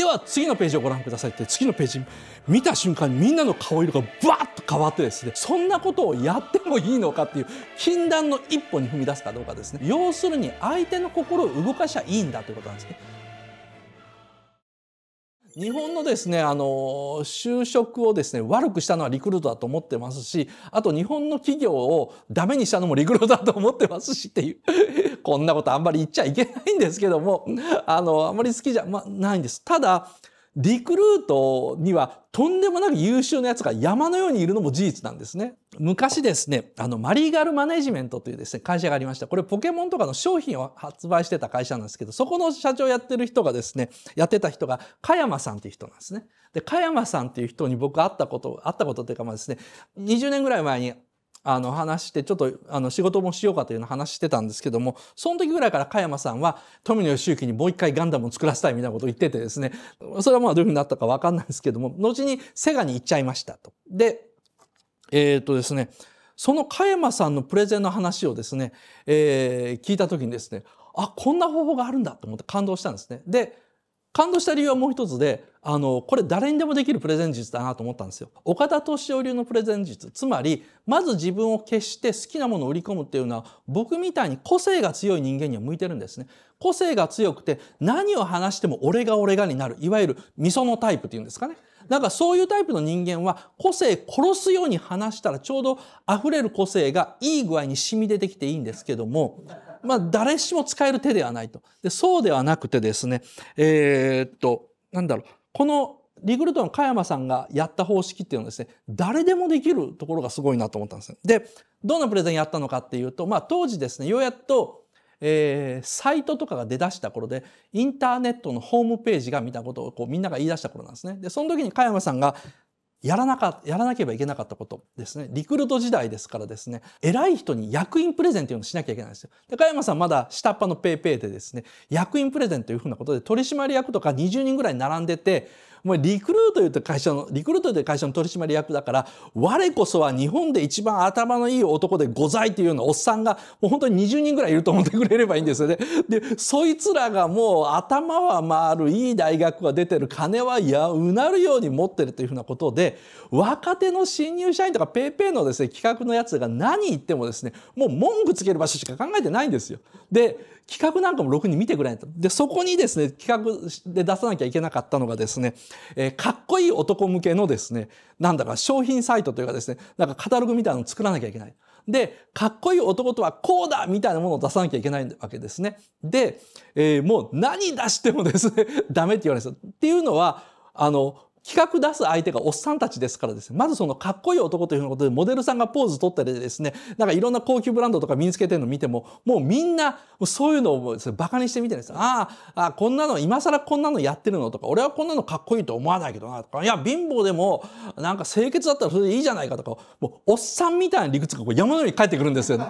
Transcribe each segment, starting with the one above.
では次のページをご覧くださいって、次のページ見た瞬間にみんなの顔色がバーッと変わってですね、そんなことをやってもいいのかっていう禁断の一歩に踏み出すかどうかですね。要するに相手の心を動かしゃいいんだということなんですね。日本のですね、就職をですね、悪くしたのはリクルートだと思ってますし、あと日本の企業をダメにしたのもリクルートだと思ってますしっていう、こんなことあんまり言っちゃいけないんですけども、あんまり好きじゃ、ないんです。ただ、リクルートにはとんでもなく優秀なやつが山のようにいるのも事実なんですね。昔ですね、マリーガルマネジメントというですね、会社がありました。これポケモンとかの商品を発売してた会社なんですけど、そこの社長やってた人が、加山さんっていう人なんですね。で、加山さんっていう人に僕会ったことというか、ですね、20年ぐらい前に話して、ちょっと仕事もしようかというような話してたんですけども、その時ぐらいから加山さんは富野義行にもう一回ガンダムを作らせたいみたいなことを言っててですね、それはまあどういうふうになったかわかんないですけども、後にセガに行っちゃいましたと。で、ですね、その加山さんのプレゼンの話をですね、聞いた時にですね、あ、こんな方法があるんだと思って感動したんですね。で、感動した理由はもう一つで、これ誰にでもできるプレゼン術だなと思ったんですよ。岡田斗司夫流のプレゼン術。つまり、まず自分を消して好きなものを売り込むっていうのは、僕みたいに個性が強い人間には向いてるんですね。個性が強くて、何を話しても俺がになる。いわゆる、味噌のタイプっていうんですかね。なんかそういうタイプの人間は、個性殺すように話したら、ちょうど溢れる個性がいい具合に染み出てきていいんですけども、誰しも使える手ではないと。で、そうではなくてですね、なんだろう、このリクルートの加山さんがやった方式っていうのはですね、誰でもできるところがすごいなと思ったんですね。で、どんなプレゼンやったのかっていうと、当時ですね、ようやっと、サイトとかが出だした頃で、インターネットのホームページがみたいなことをこうみんなが言い出した頃なんですね。で、その時に加山さんが、やらなければいけなかったことですね。リクルート時代ですからですね、偉い人に役員プレゼンというのをしなきゃいけないんですよ。で、加山さんまだ下っ端のペイペイでですね、役員プレゼンというふうなことで取締役とか20人ぐらい並んでて、もうリクルートという会社の取締役だから、我こそは日本で一番頭のいい男でございというようなおっさんが、もう本当に20人ぐらいいると思ってくれればいいんですよね。で、そいつらがもう頭は回る、いい大学が出てる、金はうなるように持ってるというふうなことで、若手の新入社員とかペイペイのですね、企画のやつが何言ってもですね、もう文句つける場所しか考えてないんですよ。で、企画なんかもろくに見てくれないと。で、そこにですね、企画で出さなきゃいけなかったのがですね、かっこいい男向けのですね、なんだか商品サイトというかですね、なんかカタログみたいなのを作らなきゃいけない。で、かっこいい男とはこうだみたいなものを出さなきゃいけないわけですね。で、もう何出してもですね、ダメって言われるんですよ。っていうのは、企画出す相手がおっさんたちですからですね、まずそのかっこいい男というようなことでモデルさんがポーズ取ったりですね、なんかいろんな高級ブランドとか身につけてるの見ても、もうみんなそういうのをバカにしてみてるんですよ。ああ、こんなの、今更こんなのやってるのとか、俺はこんなのかっこいいと思わないけどなとか、いや、貧乏でもなんか清潔だったらそれでいいじゃないかとか、もうおっさんみたいな理屈がこう山のように返ってくるんですよね。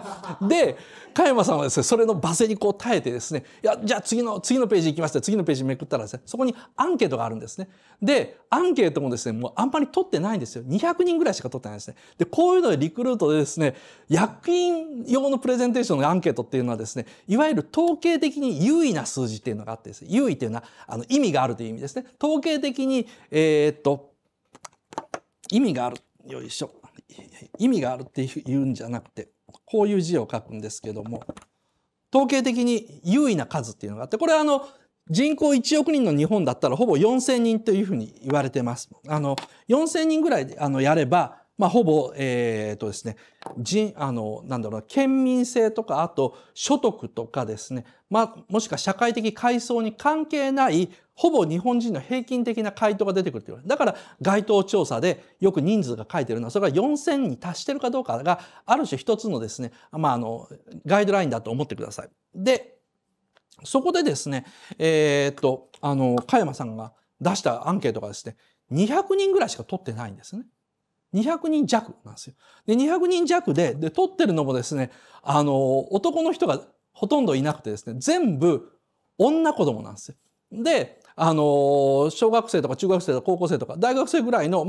で、加山さんはですね、それの罵声にこう耐えてですね、いや、じゃあ次のページ行きまして、次のページめくったらですね、そこにアンケートがあるんですね。で、アンケートもですね、もうあんまり取ってないんですよ。200人ぐらいしか取ってないんですね。で、こういうのでリクルートでですね、役員用のプレゼンテーションのアンケートっていうのはですね、いわゆる統計的に優位な数字っていうのがあってですね、優位っていうのは意味があるという意味ですね。統計的に、意味がある。よいしょ。意味があるっていうんじゃなくて、こういう字を書くんですけども、統計的に優位な数っていうのがあって、これは人口1億人の日本だったらほぼ4000人というふうに言われてます。4000人ぐらいでやれば、ほぼ、ですね、なんだろうな、県民性とか、あと、所得とかですね、もしくは社会的階層に関係ない、ほぼ日本人の平均的な回答が出てくるっていう。だから、該当調査でよく人数が書いてるのは、それが4000に達してるかどうかが、ある種一つのですね、ガイドラインだと思ってください。で、そこでですね、加山さんが出したアンケートがですね、200人ぐらいしか取ってないんですね。200人弱なんですよ。で、200人弱で、取ってるのもですね、男の人がほとんどいなくてですね、全部女子供なんですよ。で、小学生とか中学生とか高校生とか大学生ぐらいの、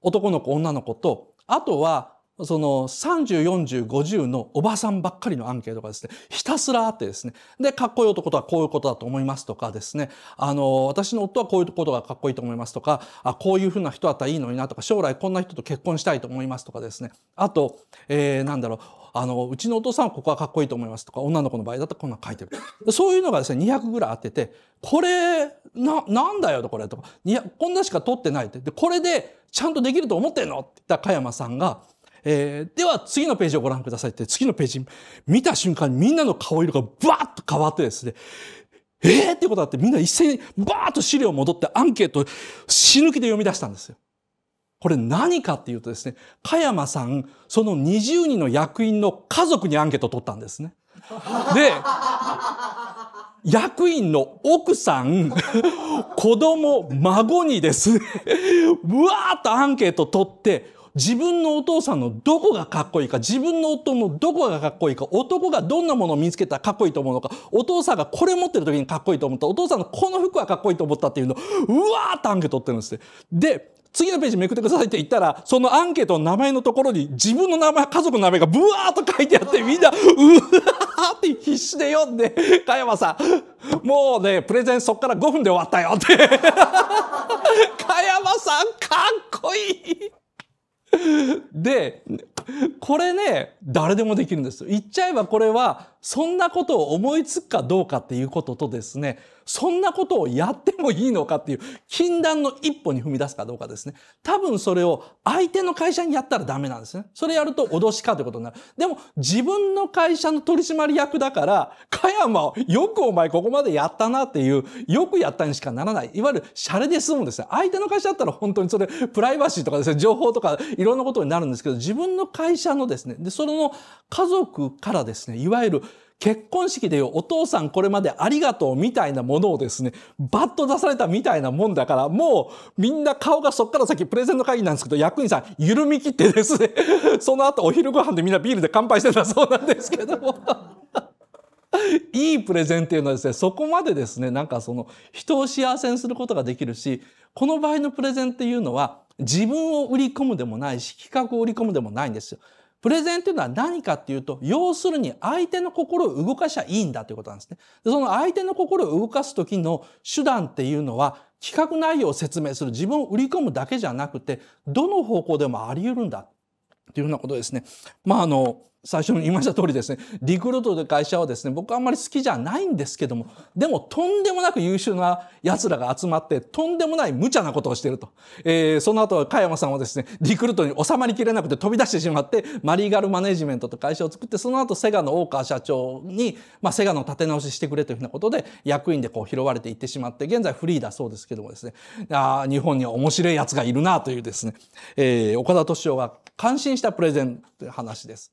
男の子、女の子と、あとは、その30、40、50のおばさんばっかりのアンケートがですね、ひたすらあってですね、で、かっこいい男とはこういうことだと思いますとかですね、私の夫はこういうことがかっこいいと思いますとか、あ、こういうふうな人だったらいいのになとか、将来こんな人と結婚したいと思いますとかですね、あと、うちのお父さんはここはかっこいいと思いますとか、女の子の場合だったらこんなの書いてる。そういうのがですね、200ぐらいあってて、これ、なんだよとこれとか、こんなしか取ってないって。で、これでちゃんとできると思ってんのって言った加山さんが、では次のページをご覧くださいって、次のページ見た瞬間にみんなの顔色がバーッと変わってですね、ってことだってみんな一斉にバーッと資料戻ってアンケートを死ぬ気で読み出したんですよ。これ何かっていうとですね、加山さん、その20人の役員の家族にアンケートを取ったんですね。で、役員の奥さん、子供、孫にですね、うわーっとアンケートを取って、自分のお父さんのどこがかっこいいか、自分の夫のどこがかっこいいか、男がどんなものを見つけたらかっこいいと思うのか、お父さんがこれ持ってる時にかっこいいと思った、お父さんのこの服はかっこいいと思ったっていうのを、うわーってアンケート取ってるんですね。で、次のページめくってくださいって言ったら、そのアンケートの名前のところに自分の名前、家族の名前がブワーッと書いてあって、みんな、うわーって必死で読んで、加山さん、もうね、プレゼンそっから5分で終わったよって。加山さん、かっこいい。で、これね、誰でもできるんですよ。言っちゃえばこれは、そんなことを思いつくかどうかっていうこととですね、そんなことをやってもいいのかっていう、禁断の一歩に踏み出すかどうかですね。多分それを相手の会社にやったらダメなんですね。それやると脅しかということになる。でも、自分の会社の取締役だから、加山、よくお前ここまでやったなっていう、よくやったにしかならない。いわゆるシャレで済むんですね。相手の会社だったら本当にそれ、プライバシーとかですね、情報とか、いろんなことになるんですけど、自分の会社のですね、で、その家族からですね、いわゆる結婚式でいうお父さんこれまでありがとうみたいなものをですね、バッと出されたみたいなもんだから、もうみんな顔がそっから先プレゼンの会議なんですけど、役員さん緩み切ってですね、その後お昼ご飯でみんなビールで乾杯してたそうなんですけども。いいプレゼンっていうのはですね、そこまでですね、なんかその人を幸せにすることができるし、この場合のプレゼンっていうのは自分を売り込むでもないし、企画を売り込むでもないんですよ。プレゼンというのは何かっていうと、要するに相手の心を動かしゃいいんだということなんですね。で、その相手の心を動かす時の手段っていうのは、企画内容を説明する、自分を売り込むだけじゃなくて、どの方向でもあり得るんだっていうようなことですね。最初に言いました通りですね、リクルートという会社はですね、僕はあんまり好きじゃないんですけども、でもとんでもなく優秀な奴らが集まって、とんでもない無茶なことをしていると。その後、加山さんはですね、リクルートに収まりきれなくて飛び出してしまって、マリーガルマネジメントという会社を作って、その後、セガの大川社長に、セガの立て直ししてくれというふうなことで、役員でこう拾われていってしまって、現在フリーだそうですけどもですね、日本には面白い奴がいるなというですね、岡田斗司夫が感心したプレゼンという話です。